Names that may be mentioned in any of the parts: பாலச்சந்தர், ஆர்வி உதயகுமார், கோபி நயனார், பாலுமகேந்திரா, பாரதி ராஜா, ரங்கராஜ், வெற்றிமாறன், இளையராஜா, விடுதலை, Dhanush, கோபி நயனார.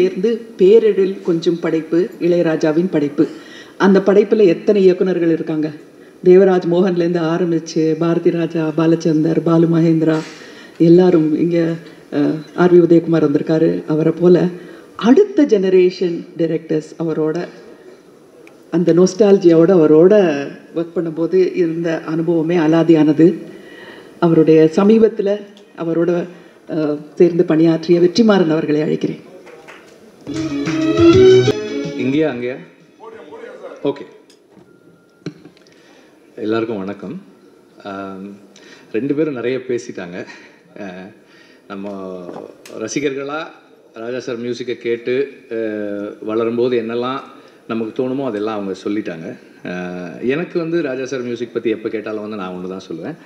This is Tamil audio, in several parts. சேர்ந்து பேரிடல் கொஞ்சம் படைப்பு இளையராஜாவின் படைப்பு. அந்த படைப்பில் எத்தனை இயக்குநர்கள் இருக்காங்க? தேவராஜ் மோகன்லேருந்து ஆரம்பித்து பாரதி ராஜா, பாலச்சந்தர், பாலுமகேந்திரா, எல்லாரும். இங்கே ஆர்வி உதயகுமார் வந்திருக்காரு. அவரை போல் அடுத்த ஜெனரேஷன் டைரக்டர்ஸ் அவரோட அந்த நோஸ்டாலஜியாவோட அவரோட ஒர்க் பண்ணும்போது இருந்த அனுபவமே அலாதியானது. அவருடைய சமீபத்தில் அவரோட சேர்ந்து பணியாற்றிய வெற்றிமாறன் அவர்களை அழைக்கிறேன். இங்கேயா அங்கேயா? ஓகே, எல்லாருக்கும் வணக்கம். ரெண்டு பேரும் நிறைய பேசிட்டாங்க. நம்ம ரசிகர்களாக ராஜா சார் மியூசிக்கை கேட்டு வளரும்போது என்னெல்லாம் நமக்கு தோணுமோ அதெல்லாம் அவங்க சொல்லிட்டாங்க. எனக்கு ராஜா சார் மியூசிக் பற்றி எப்போ கேட்டாலும் நான் ஒன்று தான் சொல்லுவேன்.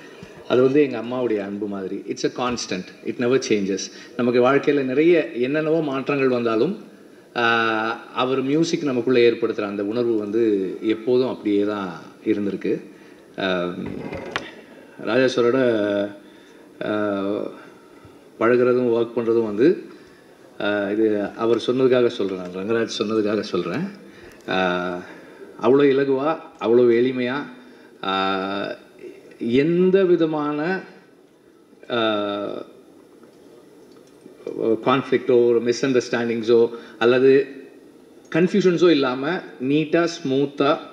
அது எங்கள் அம்மாவுடைய அன்பு மாதிரி. It's a constant, it never changes. நமக்கு வாழ்க்கையில் நிறைய என்னென்னவோ மாற்றங்கள் வந்தாலும் அவர் மியூசிக் நமக்குள்ளே ஏற்படுத்துகிற அந்த உணர்வு எப்போதும் அப்படியே தான் இருந்திருக்கு. ராஜா சாரோட பழகிறதும் ஒர்க் பண்ணுறதும் இது அவர் சொன்னதுக்காக சொல்கிறேன், ரங்கராஜ் சொன்னதுக்காக சொல்கிறேன். அவ்வளோ இலகுவாக, அவ்வளோ எளிமையாக, எந்த விதமான கான்ஃப்ளிக்டோ ஒரு மிஸ் அண்டர்ஸ்டாண்டிங்ஸோ அல்லது கன்ஃபியூஷன்ஸோ இல்லாமல் நீட்டாக ஸ்மூத்தாக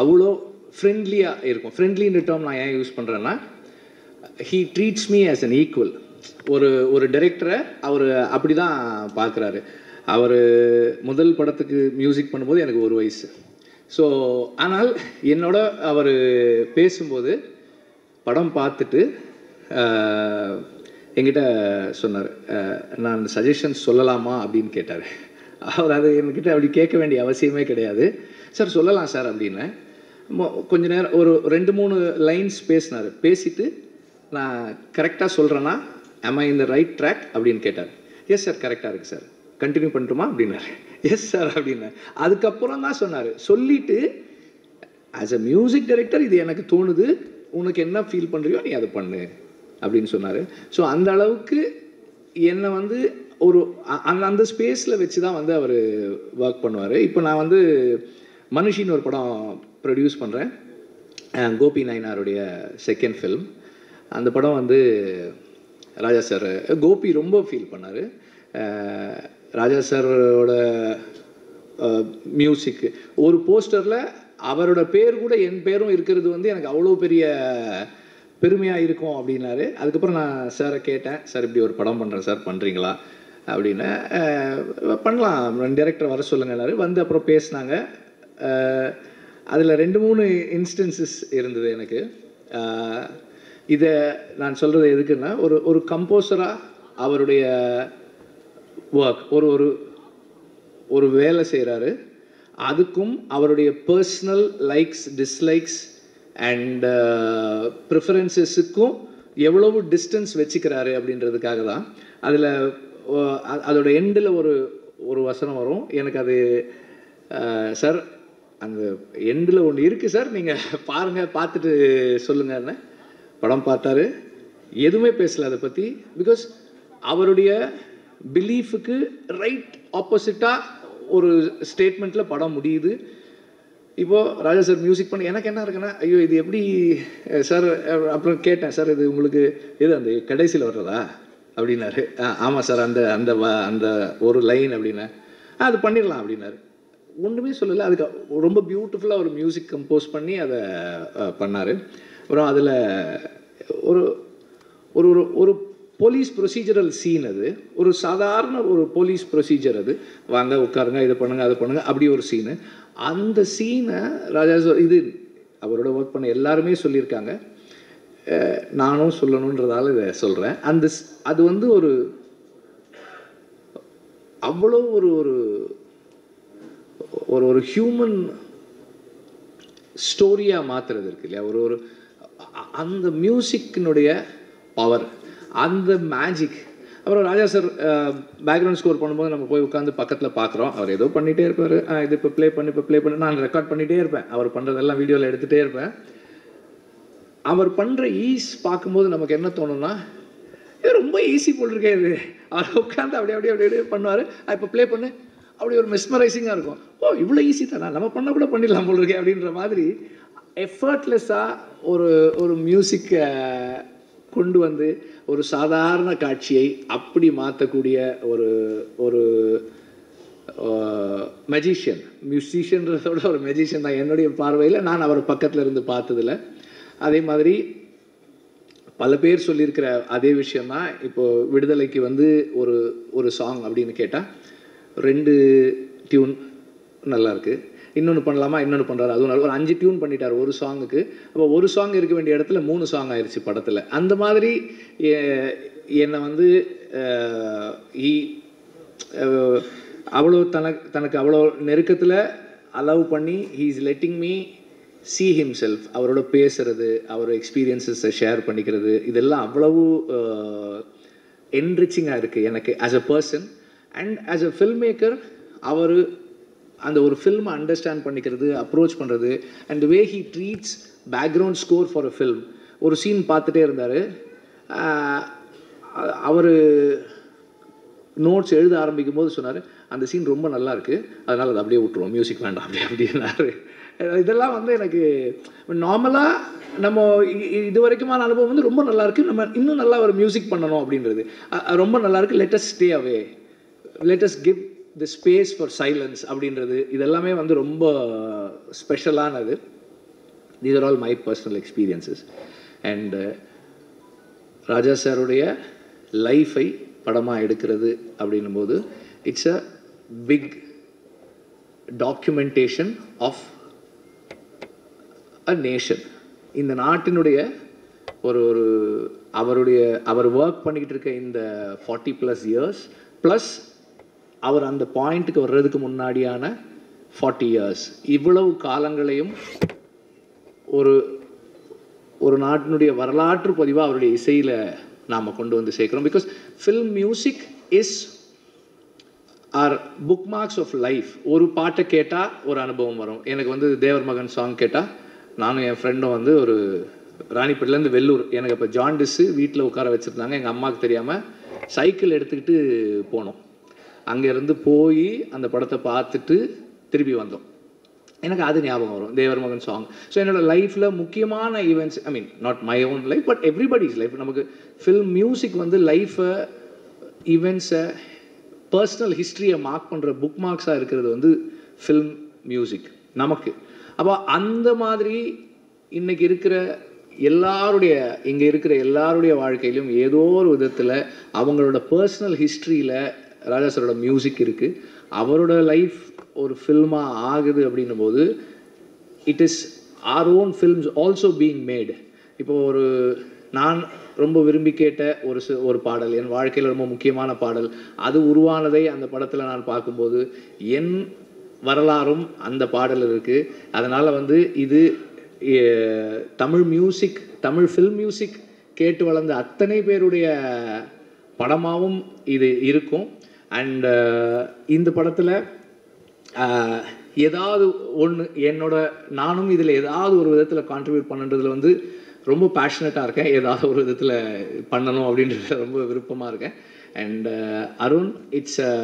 அவ்வளோ ஃப்ரெண்ட்லியாக இருக்கும். ஃப்ரெண்ட்லின்ற டேர்ம் நான் ஏன் யூஸ் பண்ணுறேன்னா, he treats me as an equal. ஒரு டைரக்டரை அவர் அப்படி தான் பார்க்குறாரு. அவர் முதல் படத்துக்கு மியூசிக் பண்ணும்போது எனக்கு 1 வயசு. ஸோ ஆனால் என்னோட அவர் பேசும்போது படம் பார்த்துட்டு என்கிட்ட சொன்னார், நான் சஜஷன்ஸ் சொல்லலாமா அப்படின்னு கேட்டார். அவர் அது என்கிட்ட அப்படி கேட்க வேண்டிய அவசியமே கிடையாது. சார் சொல்லலாம் சார் அப்படின்னு கொஞ்ச நேரம் ஒரு 2-3 லைன்ஸ் பேசினார். பேசிவிட்டு நான் கரெக்டாக சொல்கிறேன்னா am I in the right track அப்படின்னு கேட்டார். எஸ் சார், கரெக்டாக இருக்குது சார், கண்டினியூ பண்ணட்டுமா அப்படின்னாரு. எஸ் சார் அப்படின்னாரு. அதுக்கப்புறம் தான் சொன்னார். சொல்லிவிட்டு ஆஸ் அ மியூசிக் டைரக்டர் இது எனக்கு தோணுது, உனக்கு என்ன ஃபீல் பண்ணுறியோ நீ அதை பண்ணு அப்படின்னு சொன்னார். ஸோ அந்த அளவுக்கு என்னை ஒரு அந்த ஸ்பேஸில் வச்சு தான் அவர் ஒர்க் பண்ணுவார். இப்போ நான் மனுஷின்னு ஒரு படம் ப்ரொடியூஸ் பண்ணுறேன், கோபி நயனாருடைய செகண்ட் ஃபிலிம். அந்த படம் ராஜா சார் கோபி ரொம்ப ஃபீல் பண்ணார். ராஜா சாரோட மியூசிக் ஒரு போஸ்டரில் அவரோட பேர் கூட என் பேரும் இருக்கிறது எனக்கு அவ்வளோ பெரிய பெருமையாக இருக்கும் அப்படின்னாரு. அதுக்கப்புறம் நான் சாரை கேட்டேன், சார் இப்படி ஒரு படம் பண்ணுறேன் சார், பண்ணுறீங்களா அப்படின்னு. பண்ணலாம், டைரக்டர் வர சொல்லுங்கன்னாரு. அப்புறம் பேசினாங்க. அதில் 2-3 இன்ஸ்டன்சஸ் இருந்தது எனக்கு. இதை நான் சொல்கிறது எதுக்குன்னா, ஒரு கம்போசராக அவருடைய ஒர்க் ஒரு வேலை செய்கிறாரு. அதுக்கும் அவருடைய பர்சனல் லைக்ஸ், டிஸ்லைக்ஸ் அண்ட் ப்ரிஃபரன்சஸுக்கும் எவ்வளவு டிஸ்டன்ஸ் வச்சுக்கிறாரு அப்படின்றதுக்காக தான். அதில் அதோட எண்டில் ஒரு வசனம் வரும். எனக்கு அது சார் அந்த எண்டில் ஒன்று இருக்குது சார், நீங்கள் பாருங்கள், பார்த்துட்டு சொல்லுங்கன்னு. படம் பார்த்தாரு, எதுவுமே பேசல அதை பற்றி. பிகாஸ் அவருடைய பிலீஃபுக்கு ரைட் ஆப்போசிட்டாக ஒரு ஸ்டேட்மெண்ட்டில் படம் முடியுது. இப்போது ராஜா சார் மியூசிக் பண்ணி எனக்கு என்ன இருக்குன்னா, ஐயோ இது எப்படி சார். அப்புறம் கேட்டேன், சார் இது உங்களுக்கு எது அந்த கடைசியில் வர்றதா அப்படின்னாரு. ஆமாம் சார், அந்த அந்த அந்த ஒரு லைன் அப்படின்னா அது பண்ணிடலாம் அப்படின்னாரு. ஒன்றுமே சொல்லலை. அதுக்கு ரொம்ப பியூட்டிஃபுல்லாக ஒரு மியூசிக் கம்போஸ் பண்ணி அதை பண்ணார். அப்புறம் அதில் ஒரு ஒரு ஒரு போலீஸ் ப்ரொசீஜரல் சீன். அது ஒரு சாதாரண ஒரு போலீஸ் ப்ரொசீஜர். அது வாங்க உட்காருங்க, இதை பண்ணுங்கள், அதை பண்ணுங்கள், அப்படி ஒரு சீனு. அந்த சீனை ராஜா சார் அவரோட ஒர்க் பண்ண எல்லாருமே சொல்லியிருக்காங்க. நானும் சொல்லணுன்றதால இதை சொல்கிறேன். அது ஒரு அவ்வளோ ஒரு ஒரு ஒரு ஹியூமன் ஸ்டோரியாக மாற்றுறது இருக்கு இல்லையா. ஒரு ஒரு அந்த மியூசிக்கினுடைய பவர், அந்த மேஜிக். அப்புறம் ராஜா சார் பேக்ரவுண்ட் ஸ்கோர் பண்ணும்போது நம்ம போய் உட்காந்து பக்கத்தில் பார்க்குறோம். அவர் ஏதோ பண்ணிகிட்டே இருப்பார். இது இப்போ ப்ளே பண்ணி நான் ரெக்கார்ட் பண்ணிகிட்டே இருப்பேன். அவர் பண்ணுறதெல்லாம் வீடியோவில் எடுத்துகிட்டே இருப்பேன். அவர் பண்ணுற ஈஸ் பார்க்கும்போது நமக்கு என்ன தோணும்னா, இது ரொம்ப ஈஸி போட்டிருக்கேன், இது அவர் உட்காந்து அப்படியே அப்படியே அப்படியே பண்ணுவார். இப்போ ப்ளே பண்ணு, அப்படி ஒரு மெஸ்மரைசிங்காக இருக்கும். ஓ, இவ்வளோ ஈஸி தானே, நம்ம பண்ண கூட பண்ணிடலாம் போட்டிருக்கேன் அப்படின்ற மாதிரி எஃபர்ட்லெஸ்ஸாக ஒரு ஒரு மியூசிக்கை கொண்டு வந்து ஒரு சாதாரண காட்சியை அப்படி மாற்றக்கூடிய ஒரு ஒரு மெஜிஷியன், மியூசிஷியன்றதோட ஒரு மெஜிஷியன் தான் என்னுடைய பார்வையில். நான் அவர் பக்கத்தில் இருந்து பார்த்ததில்ல. அதே மாதிரி பல பேர் சொல்லியிருக்கிற அதே விஷயந்தான். இப்போது விடுதலைக்கு வந்து ஒரு ஒரு சாங் அப்படின்னு கேட்டால் 2 டியூன் நல்லாயிருக்கு, இன்னொன்று பண்ணலாமா, இன்னொன்று பண்ணுறாரு, அதுவும் நல்லா ஒரு 5 டியூன் பண்ணிட்டார் ஒரு சாங்குக்கு. அப்போ ஒரு சாங் இருக்க வேண்டிய இடத்துல 3 சாங் ஆயிடுச்சு படத்தில். அந்த மாதிரி என்னை வந்து அவ்வளோ தனக்கு அவ்வளோ நெருக்கத்தில் அலோவ் பண்ணி he is letting me see himself. அவரோட பேசுகிறது, அவரோட எக்ஸ்பீரியன்ஸஸை ஷேர் பண்ணிக்கிறது, இதெல்லாம் அவ்வளவு என்ரிச்சிங்காக இருக்குது எனக்கு as a person and as a film maker. அவர் அந்த ஒரு ஃபில்மை அண்டர்ஸ்டாண்ட் பண்ணிக்கிறது, அப்ரோச் பண்ணுறது and way he treats background score for a film. ஒரு சீன் பார்த்துட்டே இருந்தார், அவர் நோட்ஸ் எழுத ஆரம்பிக்கும் போது சொன்னார், அந்த சீன் ரொம்ப நல்லா இருக்குது, அதனால் அதை அப்படியே விட்டுருவோம், மியூசிக் வேண்டாம் அப்படி அப்படின்னாரு. இதெல்லாம் வந்து எனக்கு நார்மலாக நம்ம இது வரைக்குமான அனுபவம் வந்து ரொம்ப நல்லாயிருக்கு, நம்ம இன்னும் நல்லா ஒரு மியூசிக் பண்ணணும் அப்படின்றது ரொம்ப நல்லாயிருக்கு. Let's stay away, let's give the space for silence அப்படின்றது இதெல்லாமே வந்து ரொம்ப ஸ்பெஷலானது. These are all my personal experiences and Raja சாருடைய லைஃபை படமாக எடுக்கிறது அப்படின்னும்போது it's a big documentation of a nation. இந்த நாட்டினுடைய ஒரு ஒரு அவருடைய அவர் ஒர்க் பண்ணிக்கிட்டு இருக்க இந்த 40+ years ப்ளஸ் அவர் அந்த பாயிண்ட்டுக்கு வர்றதுக்கு முன்னாடியான 40 years, இவ்வளவு காலங்களையும் ஒரு ஒரு நாட்டினுடைய வரலாற்று பதிவாக அவருடைய இசையில் நாம் கொண்டு வந்து சேர்க்கிறோம். Because film music is our bookmarks of life. ஒரு பாட்டை கேட்டால் ஒரு அனுபவம் வரும். எனக்கு வந்து தேவர் மகன் சாங் கேட்டால், நானும் என் ஃப்ரெண்டும் வந்து ஒரு ராணிப்பேட்டிலேருந்து வெள்ளூர், எனக்கு இப்போ ஜாண்டிஸு வீட்டில் உட்கார வச்சுருந்தாங்க, எங்கள் அம்மாவுக்கு தெரியாமல் சைக்கிள் எடுத்துக்கிட்டு போனோம். அங்கேருந்து போய் அந்த படத்தை பார்த்துட்டு திரும்பி வந்தோம். எனக்கு அது ஞாபகம் வரும், தேவர் மகன் சாங். ஸோ என்னோடய லைஃப்பில் முக்கியமான events, I mean not my own life but everybody's life. நமக்கு ஃபில்ம் மியூசிக் வந்து லைஃப்பை, ஈவெண்ட்ஸை, பர்சனல் ஹிஸ்ட்ரியை மார்க் பண்ணுற புக் மார்க்ஸாக இருக்கிறது வந்து ஃபில்ம் மியூசிக் நமக்கு. அப்போ அந்த மாதிரி இன்றைக்கி இருக்கிற எல்லாருடைய, இங்கே இருக்கிற எல்லாருடைய வாழ்க்கையிலும் ஏதோ ஒரு விதத்தில் அவங்களோட பர்சனல் ஹிஸ்ட்ரியில் ராஜா சாரோட மியூசிக் இருக்குது. அவரோட லைஃப் ஒரு ஃபில்மாக ஆகுது அப்படின்னும் போது it is our own films also being made. இப்போது ஒரு நான் ரொம்ப விரும்பி கேட்ட ஒரு பாடல், என் வாழ்க்கையில் ரொம்ப முக்கியமான பாடல், அது உருவானதை அந்த படத்தில் நான் பார்க்கும்போது என் வரலாறும் அந்த பாடல் இருக்குது. அதனால் வந்து இது Tamil music, Tamil film music கேட்டு வளர்ந்த அத்தனை பேருடைய படமாகவும் இது இருக்கும். அண்டு இந்த படத்தில் ஏதாவது ஒன்று என்னோட நானும் இதில் ஏதாவது ஒரு விதத்தில் கான்ட்ரிபியூட் பண்ணுறதுல வந்து ரொம்ப பேஷனட்டாக இருக்கேன், ஏதாவது ஒரு விதத்தில் பண்ணணும் அப்படின்றத ரொம்ப விருப்பமாக இருக்கேன். And Arun, it's a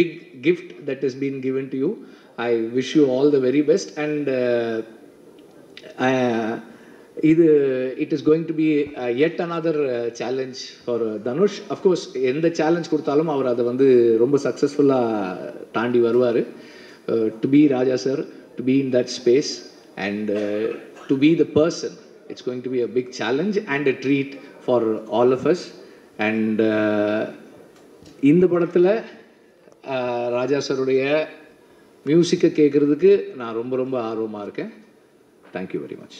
big gift that is been given to you. I wish you all the very best and it is going to be yet another challenge for Dhanush. Of course, எந்த சேலஞ்ச் கொடுத்தாலும் அவர் அதை வந்து ரொம்ப சக்ஸஸ்ஃபுல்லாக தாண்டி வருவார். To be Raja sir, to be in that space and to be the person, it's going to be a big challenge and a treat for all of us. And இந்த படத்தில் ராஜா சாருடைய மியூசிக்கை கேட்குறதுக்கு நான் ரொம்ப ரொம்ப ஆர்வமாக இருக்கேன். Thank you very much.